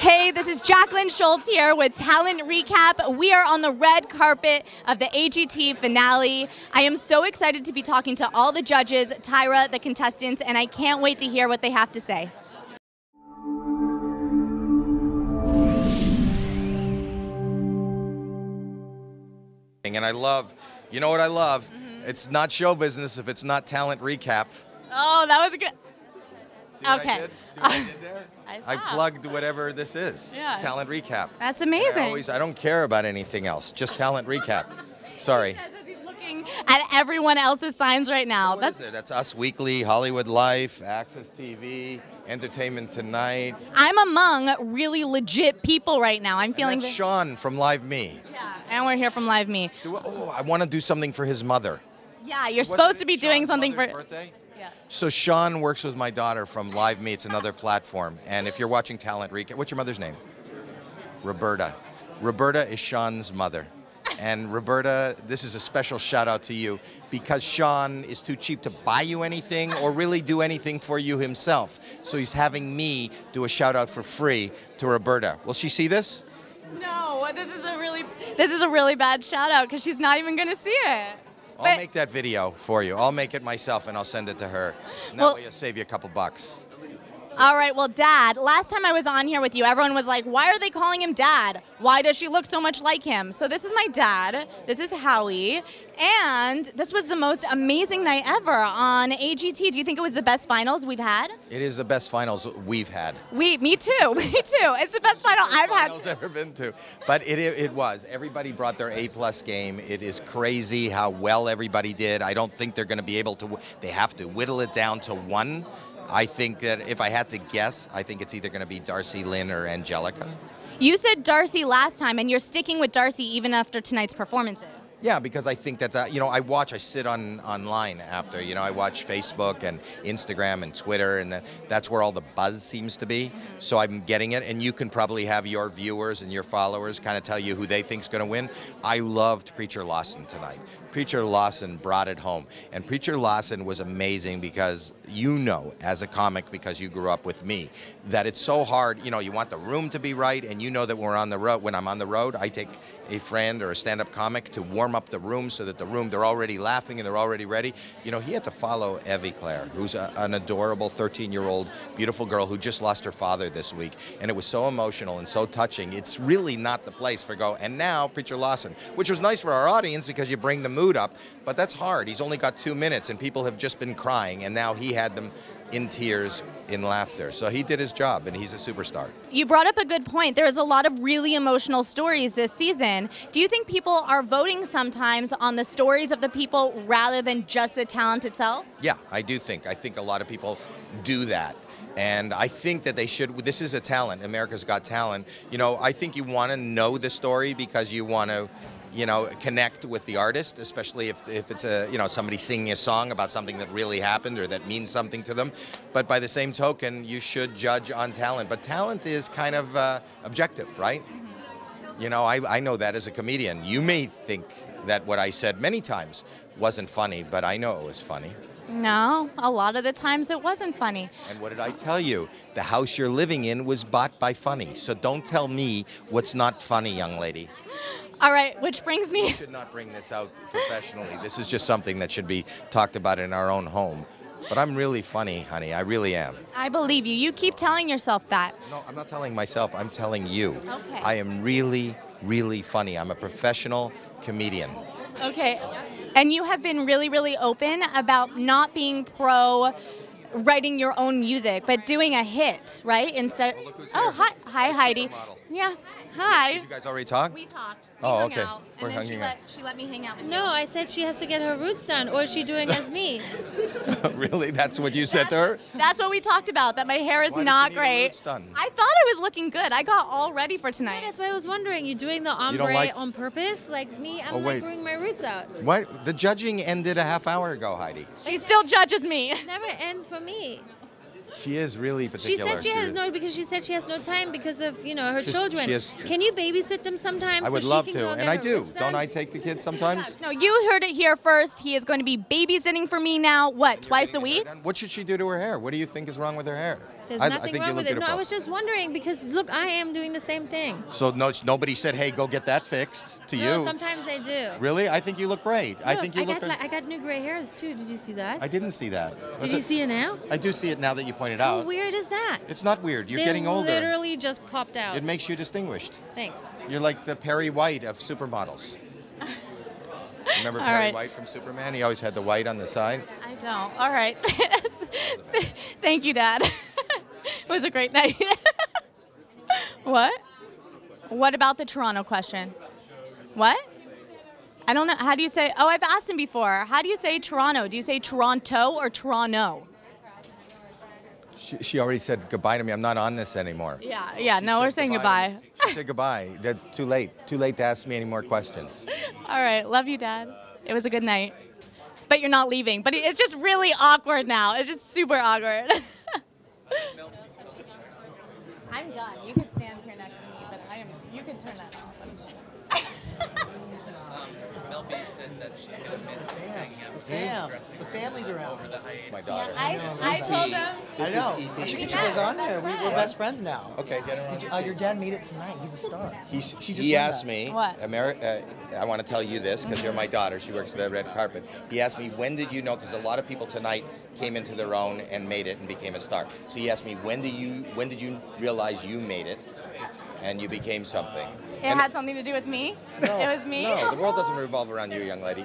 Hey, this is Jacqueline Schultz here with Talent Recap. We are on the red carpet of the AGT finale. I am so excited to be talking to all the judges, Tyra, the contestants, and I can't wait to hear what they have to say. And I love, you know what I love? It's not show business if it's not Talent Recap. Oh, that was a good... See what I did? See what I did there? I plugged whatever this is. Yeah. It's Talent Recap. That's amazing. I don't care about anything else. Just Talent Recap. Sorry. He says as he's looking at everyone else's signs right now. What is there? That's Us Weekly, Hollywood Life, Access TV, Entertainment Tonight. I'm among really legit people right now. I'm feeling. And that's Sean from Live Me. Yeah, and we're here from Live Me. I want to do something for his mother. Yeah, you're supposed to be doing something for. Birthday? Yeah. So Sean works with my daughter from Live Me. It's another platform. And if you're watching Talent Recap, what's your mother's name? Roberta. Roberta is Sean's mother. And Roberta, this is a special shout out to you because Sean is too cheap to buy you anything or really do anything for you himself. So he's having me do a shout out for free to Roberta. Will she see this? No, this is a really bad shout out because she's not even going to see it. I'll make that video for you. I'll make it myself and I'll send it to her. And that way it'll save you a couple bucks. All right, well, Dad, last time I was on here with you, everyone was like, why are they calling him Dad? Why does she look so much like him? So this is my dad. This is Howie. And this was the most amazing night ever on AGT. Do you think it was the best finals we've had? It is the best finals we've had. Me too. It's the best final I've had. I've ever been to. But it was. Everybody brought their A+ game. It is crazy how well everybody did. I don't think they're going to be able to. They have to whittle it down to one. I think that if I had to guess, I think it's either going to be Darcy Lynn or Angelica. You said Darcy last time, and you're sticking with Darcy even after tonight's performances. Yeah, because I think that's, I sit online after, I watch Facebook and Instagram and Twitter, and that's where all the buzz seems to be. So I'm getting it, and you can probably have your viewers and your followers kind of tell you who they think's going to win. I loved Preacher Lawson tonight. Preacher Lawson brought it home, and Preacher Lawson was amazing because you know, as a comic, because you grew up with me, that it's so hard, you want the room to be right, and you know that we're on the road. When I'm on the road, I take a friend or a stand-up comic to warm up the room so that the room, they're already laughing and they're already ready. He had to follow Evie Claire, who's an adorable 13-year-old, beautiful girl who just lost her father this week, and it was so emotional and so touching. It's really not the place for go, and now Preacher Lawson, which was nice for our audience because you bring the mood up, but that's hard. He's only got 2 minutes, and people have just been crying, and now he had them in tears, in laughter. So he did his job, and he's a superstar. You brought up a good point. There's a lot of really emotional stories this season. Do you think people are voting sometimes on the stories of the people rather than just the talent itself? Yeah, I do think. I think a lot of people do that. And I think that they should, this is a talent, America's Got Talent. I think you want to know the story because you want to connect with the artist, especially if it's a, somebody singing a song about something that really happened or that means something to them. But by the same token, you should judge on talent. But talent is kind of objective, right? I know that as a comedian. You may think that what I said many times wasn't funny, but I know it was funny. No, a lot of the times it wasn't funny. And what did I tell you? The house you're living in was bought by funny. So don't tell me what's not funny, young lady. All right, which brings me... We should not bring this out professionally. This is just something that should be talked about in our own home. But I'm really funny, honey. I really am. I believe you. You keep telling yourself that. No, I'm not telling myself. I'm telling you. Okay. I am really, really funny. I'm a professional comedian. Okay. And you have been really, really open about not being pro writing your own music, but doing a hit, right? Instead. Well, look who's here. Oh, hi, Heidi. Yeah. Hi. Did you guys already talk? We talked. Oh, okay. We're hanging out. She let me hang out. No, I said she has to get her roots done, or is she doing as me? Really? That's what you said to her? That's what we talked about, that my hair is not great. Roots done? I thought I was looking good. I got all ready for tonight. Yeah, that's why I was wondering. You doing the ombre on purpose? Like me, I'm like growing my roots out. What? The judging ended a half hour ago, Heidi. She still judges me. It never ends for me. She is really particular. She said she has no, because she said she has no time because of her children. Can you babysit them sometimes? I would love to, and I do. Don't I take the kids sometimes? No, you heard it here first. He is going to be babysitting for me now. What, twice a week? What should she do to her hair? What do you think is wrong with her hair? There's nothing wrong with it. No, I was just wondering because, look, I am doing the same thing. So no, nobody said, hey, go get that fixed to you? No, sometimes they do. Really? I think you look great. Look, I think you look great. I got new gray hairs, too. Did you see that? I didn't see that. Did you see it now? I do see it now that you pointed out. How weird is that? It's not weird. You're getting older. They literally just popped out. It makes you distinguished. Thanks. You're like the Perry White of supermodels. Remember Perry White from Superman? He always had the white on the side. I don't. All right. Thank you, Dad. It was a great night. What? What about the Toronto question? What? I don't know. How do you say? Oh, I've asked him before. How do you say Toronto? Do you say Toronto or Toronto? She already said goodbye to me. I'm not on this anymore. Yeah, yeah. No, we're saying goodbye. She said goodbye. That's too late. Too late to ask me any more questions. All right. Love you, Dad. It was a good night. But you're not leaving. But it's just really awkward now. It's just super awkward. I'm done. You could stand here next to me, but I am. You could turn that off. Mel B said that she's going to miss hanging out with the family's around. My daughter. Yeah, I told them. I know. She goes on there. We're best friends now. Okay, get her on. Your dad made it tonight. He's a star. He asked me. What? I want to tell you this because you're my daughter. She works for the red carpet. He asked me, when did you know? Because a lot of people tonight came into their own and made it and became a star. So he asked me, when did you realize you made it and you became something? It had something to do with me? No, it was me? No, the world doesn't revolve around you, young lady.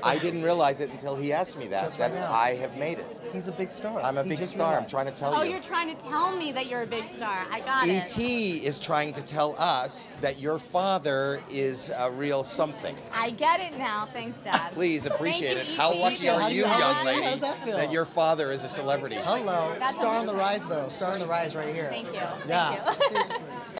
I didn't realize it until he asked me that I have made it. He's a big star. I'm a big star. I'm trying to tell you. Oh, you're trying to tell me that you're a big star. I got it. E.T. is trying to tell us that your father is a real something. I get it now. Thanks, Dad. Please appreciate it. How lucky are you, young lady, that your father is a celebrity? Hello. Star on the rise, though. Star on the rise right here. Thank you. Yeah. Thank you.